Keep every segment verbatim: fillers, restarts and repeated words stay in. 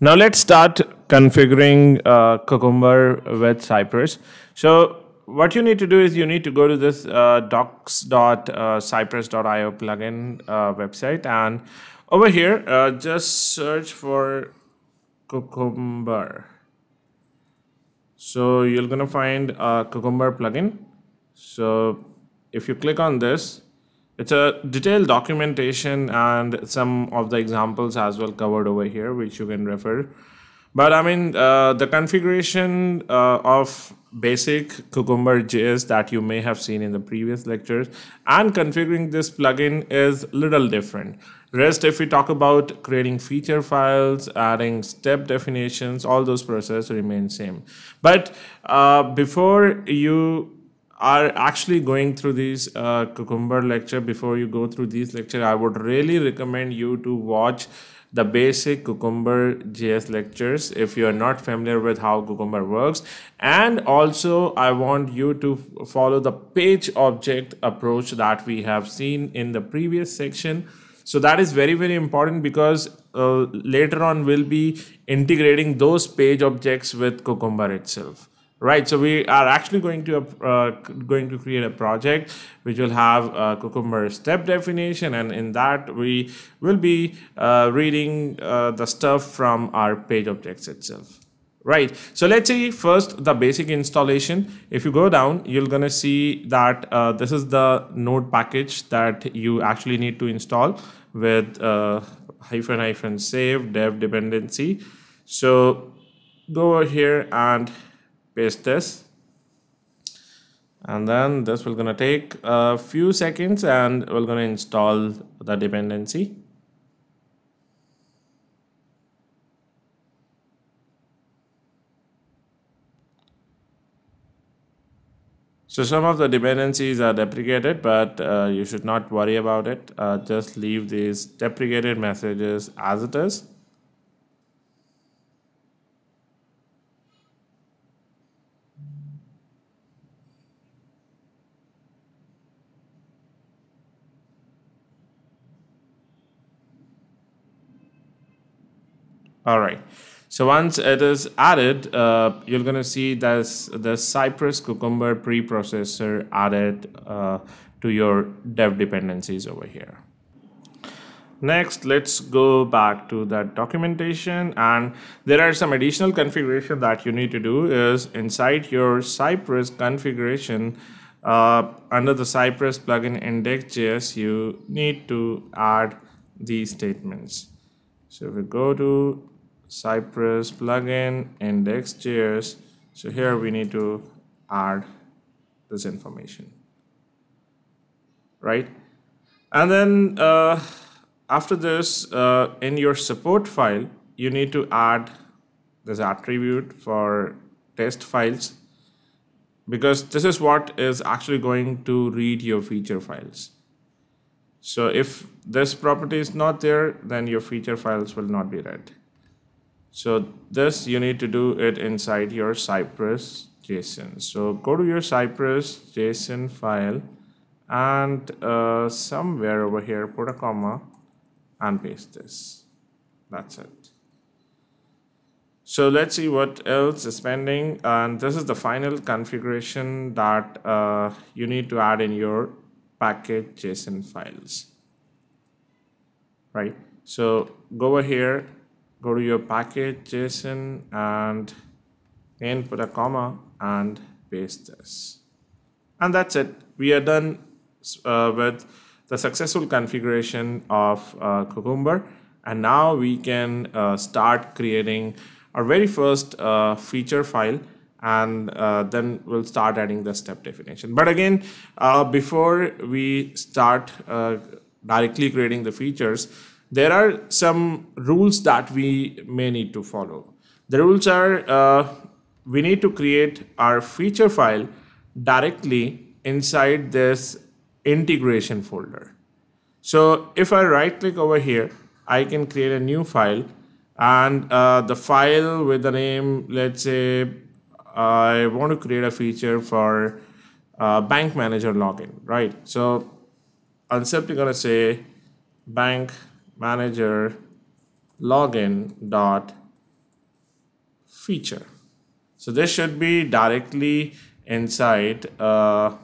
Now let's start configuring uh, Cucumber with Cypress. So what you need to do is you need to go to this uh, docs dot cypress dot i o plugin uh, website, and over here uh, just search for Cucumber. So you're gonna find a Cucumber plugin. So if you click on this, it's a detailed documentation and some of the examples as well covered over here, which you can refer. But I mean, uh, the configuration uh, of basic Cucumber dot j s that you may have seen in the previous lectures and configuring this plugin is little different. Rest, if we talk about creating feature files, adding step definitions, all those processes remain same. But uh, before you are actually going through these uh, Cucumber lecture, before you go through these lecture, I would really recommend you to watch the basic Cucumber dot j s lectures if you are not familiar with how Cucumber works. And also I want you to follow the page object approach that we have seen in the previous section. So that is very, very important, because uh, later on we'll be integrating those page objects with Cucumber itself. Right, so we are actually going to uh, going to create a project which will have a Cucumber step definition, and in that we will be uh, reading uh, the stuff from our page objects itself. Right, so let's see first the basic installation. If you go down, you're gonna see that uh, this is the node package that you actually need to install with uh, hyphen hyphen save dev dependency. So go over here and paste this, and then this will gonna take a few seconds and we're gonna install the dependency. So some of the dependencies are deprecated, but uh, you should not worry about it. Uh, just leave these deprecated messages as it is. All right, so once it is added, uh, you're gonna see this the Cypress Cucumber preprocessor added uh, to your dev dependencies over here. Next, let's go back to that documentation, and there are some additional configuration that you need to do is inside your Cypress configuration uh, under the Cypress plugin index dot j s, you need to add these statements. So if we go to Cypress plugin index dot j s, so here we need to add this information, right? And then uh, after this, uh, in your support file, you need to add this attribute for test files, because this is what is actually going to read your feature files. So if this property is not there, then your feature files will not be read. So this, you need to do it inside your Cypress JSON. So go to your Cypress JSON file and uh, somewhere over here, put a comma and paste this. That's it. So let's see what else is pending. And this is the final configuration that uh, you need to add in your package dot j s o n files. Right, so go over here, go to your package dot j s o n and then put a comma and paste this, and that's it. We are done uh, with the successful configuration of uh, Cucumber, and now we can uh, start creating our very first uh, feature file, and uh, then we'll start adding the step definition. But again, uh, before we start uh, directly creating the features, there are some rules that we may need to follow. The rules are, uh, we need to create our feature file directly inside this integration folder. So if I right click over here, I can create a new file, and uh, the file with the name, let's say, I want to create a feature for uh, bank manager login, right? So I'm simply gonna say bank manager login dot feature. So this should be directly inside uh,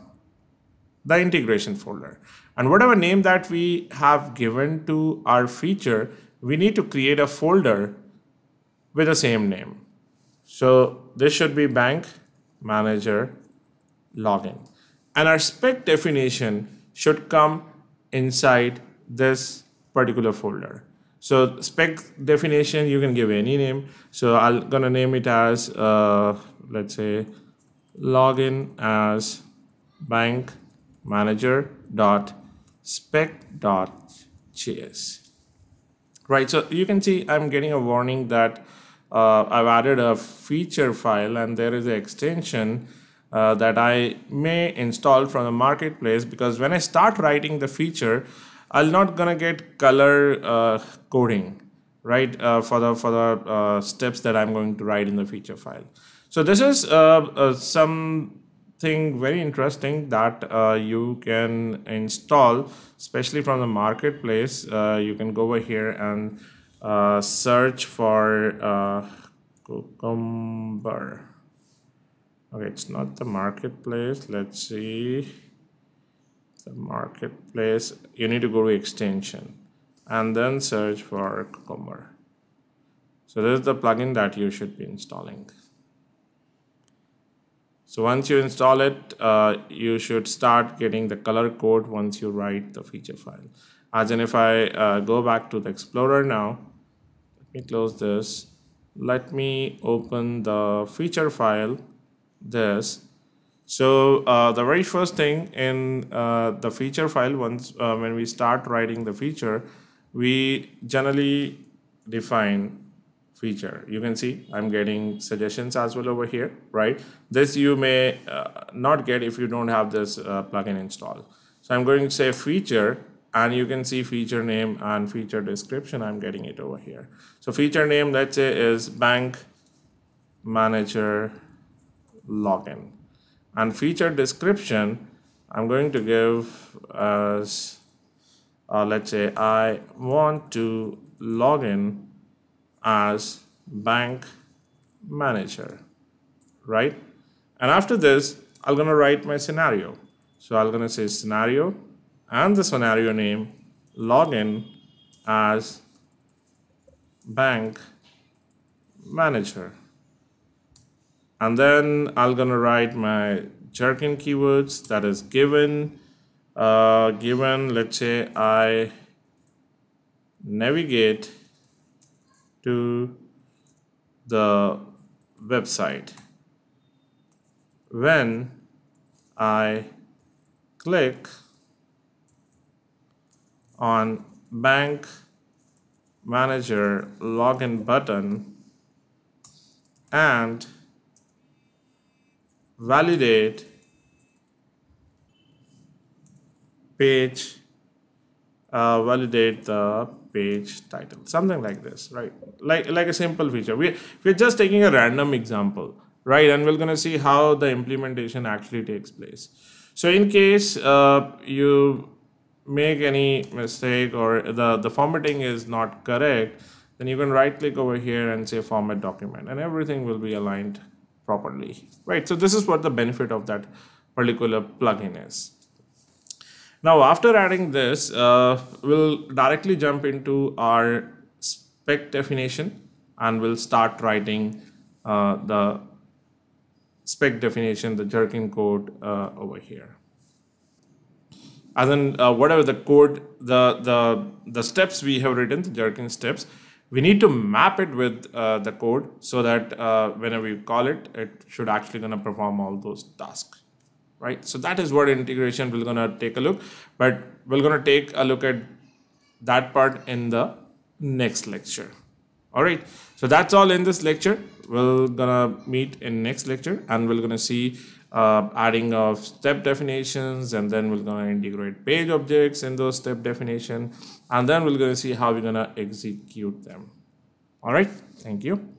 the integration folder. And whatever name that we have given to our feature, we need to create a folder with the same name. So this should be bank manager login. And our spec definition should come inside this particular folder. So spec definition, you can give any name. So I'm gonna name it as, uh, let's say, login as bank manager dot spec dot js. Right, so you can see I'm getting a warning that uh, I've added a feature file and there is an extension uh, that I may install from the marketplace, because when I start writing the feature, I'm not gonna get color uh, coding, right, uh, for the for the uh, steps that I'm going to write in the feature file. So this is uh, uh, something very interesting that uh, you can install, especially from the marketplace. Uh, you can go over here and uh, search for uh, Cucumber. Okay, it's not the marketplace. Let's see. The marketplace, you need to go to extension and then search for Cucumber. So this is the plugin that you should be installing. So once you install it, uh, you should start getting the color code once you write the feature file. As in, if I uh, go back to the Explorer now, let me close this. Let me open the feature file, this. So uh, the very first thing in uh, the feature file, once uh, when we start writing the feature, we generally define feature. You can see I'm getting suggestions as well over here, right? This you may uh, not get if you don't have this uh, plugin installed. So I'm going to say feature, and you can see feature name and feature description. I'm getting it over here. So feature name, let's say, is bank manager login. And feature description, I'm going to give as, uh, let's say, I want to log in as bank manager, right? And after this, I'm gonna write my scenario. So I'm gonna say scenario, and the scenario name, login as bank manager. And then I'm gonna write my Gherkin keywords, that is given, uh, given, let's say I navigate to the website. When I click on bank manager login button and validate page, uh, validate the page title, something like this, right? Like, like a simple feature. We, we're just taking a random example, right? And we're gonna see how the implementation actually takes place. So in case uh, you make any mistake or the, the formatting is not correct, then you can right click over here and say format document, and everything will be aligned properly, right? So this is what the benefit of that particular plugin is. Now, after adding this, uh, we'll directly jump into our spec definition, and we'll start writing uh, the spec definition, the Gherkin code uh, over here. And then uh, whatever the code, the, the, the steps we have written, the Gherkin steps, we need to map it with uh, the code so that uh, whenever you call it, it should actually gonna perform all those tasks, right? So that is what integration we're gonna take a look, but we're gonna take a look at that part in the next lecture. All right, so that's all in this lecture. We're gonna meet in next lecture, and we're gonna see uh, adding of step definitions, and then we're gonna integrate page objects in those step definition, and then we're gonna see how we're gonna execute them. All right, thank you.